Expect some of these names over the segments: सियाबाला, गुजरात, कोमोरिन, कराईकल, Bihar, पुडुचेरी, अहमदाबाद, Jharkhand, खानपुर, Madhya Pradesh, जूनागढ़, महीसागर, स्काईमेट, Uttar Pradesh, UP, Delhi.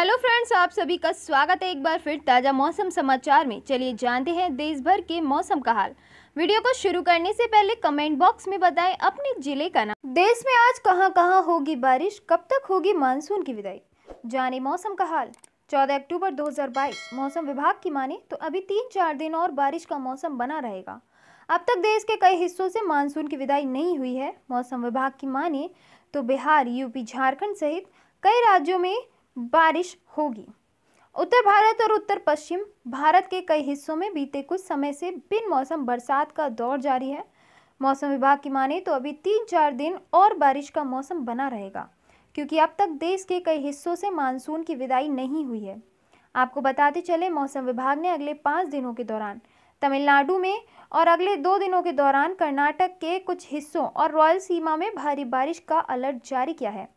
Hello friends, आप सभी का स्वागत है एक बार फिर ताज़ा मौसम समाचार में। चलिए जानते हैं देश भर के मौसम का हाल। वीडियो को शुरू करने से पहले कमेंट बॉक्स में बताएं अपने जिले का नाम। देश में आज कहां कहां होगी बारिश, कब तक होगी मानसून की विदाई, जाने मौसम का हाल। 14 अक्टूबर 2022 मौसम विभाग की माने तो अभी 3-4 दिन और बारिश का मौसम बना रहेगा। अब तक देश के कई हिस्सों से मानसून की विदाई नहीं हुई है। मौसम विभाग की माने तो बिहार, यूपी, झारखंड सहित कई राज्यों में बारिश होगी। उत्तर भारत और उत्तर पश्चिम भारत के कई हिस्सों में बीते कुछ समय से बिन मौसम बरसात का दौर जारी है। मौसम विभाग की माने तो अभी 3-4 दिन और बारिश का मौसम बना रहेगा, क्योंकि अब तक देश के कई हिस्सों से मानसून की विदाई नहीं हुई है। आपको बताते चले, मौसम विभाग ने अगले 5 दिनों के दौरान तमिलनाडु में और अगले 2 दिनों के दौरान कर्नाटक के कुछ हिस्सों और रॉयल सीमा में भारी बारिश का अलर्ट जारी किया है।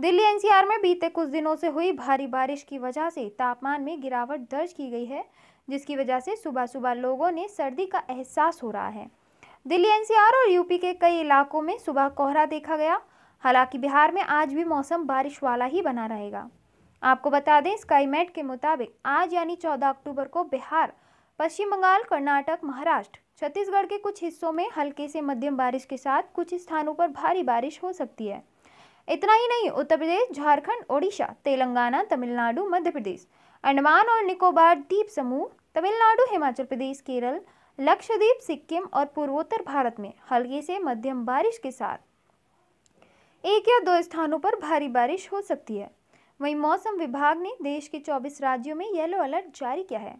दिल्ली एनसीआर में बीते कुछ दिनों से हुई भारी बारिश की वजह से तापमान में गिरावट दर्ज की गई है, जिसकी वजह से सुबह सुबह लोगों ने सर्दी का एहसास हो रहा है। दिल्ली एनसीआर और यूपी के कई इलाकों में सुबह कोहरा देखा गया। हालांकि बिहार में आज भी मौसम बारिश वाला ही बना रहेगा। आपको बता दें, स्काईमेट के मुताबिक आज यानी 14 अक्टूबर को बिहार, पश्चिम बंगाल, कर्नाटक, महाराष्ट्र, छत्तीसगढ़ के कुछ हिस्सों में हल्के से मध्यम बारिश के साथ कुछ स्थानों पर भारी बारिश हो सकती है। इतना ही नहीं, उत्तर प्रदेश, झारखंड, ओडिशा, तेलंगाना, तमिलनाडु, मध्य प्रदेश, अंडमान और निकोबार द्वीप समूह, तमिलनाडु, हिमाचल प्रदेश, केरल, लक्षद्वीप, सिक्किम और पूर्वोत्तर भारत में हल्की से मध्यम बारिश के साथ 1 या 2 स्थानों पर भारी बारिश हो सकती है। वहीं मौसम विभाग ने देश के 24 राज्यों में येलो अलर्ट जारी किया है।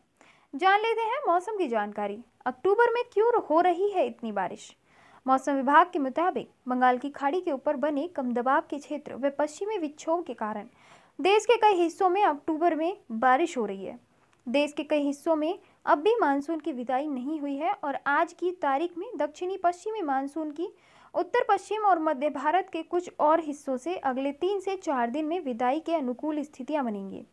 जान लेते हैं मौसम की जानकारी। अक्टूबर में क्यों हो रही है इतनी बारिश? मौसम विभाग के मुताबिक बंगाल की खाड़ी के ऊपर बने कम दबाव के क्षेत्र व पश्चिमी विक्षोभ के कारण देश के कई हिस्सों में अक्टूबर में बारिश हो रही है। देश के कई हिस्सों में अब भी मानसून की विदाई नहीं हुई है और आज की तारीख में दक्षिणी पश्चिमी मानसून की उत्तर पश्चिम और मध्य भारत के कुछ और हिस्सों से अगले 3 से 4 दिन में विदाई के अनुकूल स्थितियाँ बनेंगी।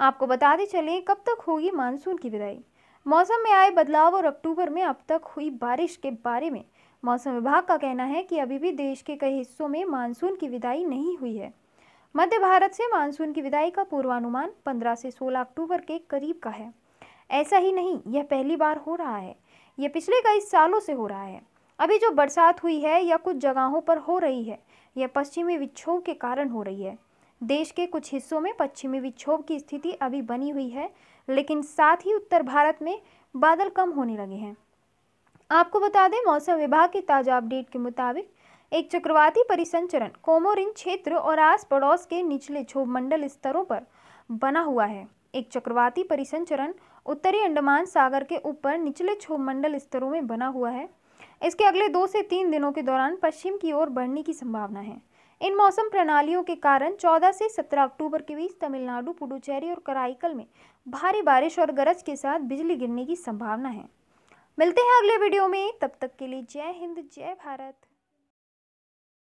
आपको बताते चलें, कब तक होगी मानसून की विदाई, मौसम में आए बदलाव और अक्टूबर में अब तक हुई बारिश के बारे में। मौसम विभाग का कहना है कि अभी भी देश के कई हिस्सों में मानसून की विदाई नहीं हुई है। मध्य भारत से मानसून की विदाई का पूर्वानुमान 15 से 16 अक्टूबर के करीब का है। ऐसा ही नहीं, यह पहली बार हो रहा है, यह पिछले कई सालों से हो रहा है। अभी जो बरसात हुई है या कुछ जगहों पर हो रही है, यह पश्चिमी विक्षोभ के कारण हो रही है। देश के कुछ हिस्सों में पश्चिमी विक्षोभ की स्थिति अभी बनी हुई है, लेकिन साथ ही उत्तर भारत में बादल कम होने लगे हैं। आपको बता दें, मौसम विभाग के ताज़ा अपडेट के मुताबिक एक चक्रवाती परिसंचरण कोमोरिन क्षेत्र और आस पड़ोस के निचले क्षोभ मंडल स्तरों पर बना हुआ है। एक चक्रवाती परिसंचरण उत्तरी अंडमान सागर के ऊपर निचले क्षोभ मंडल स्तरों में बना हुआ है। इसके अगले 2 से 3 दिनों के दौरान पश्चिम की ओर बढ़ने की संभावना है। इन मौसम प्रणालियों के कारण 14 से 17 अक्टूबर के बीच तमिलनाडु, पुडुचेरी और कराईकल में भारी बारिश और गरज के साथ बिजली गिरने की संभावना है। मिलते हैं अगले वीडियो में, तब तक के लिए जय हिंद, जय भारत।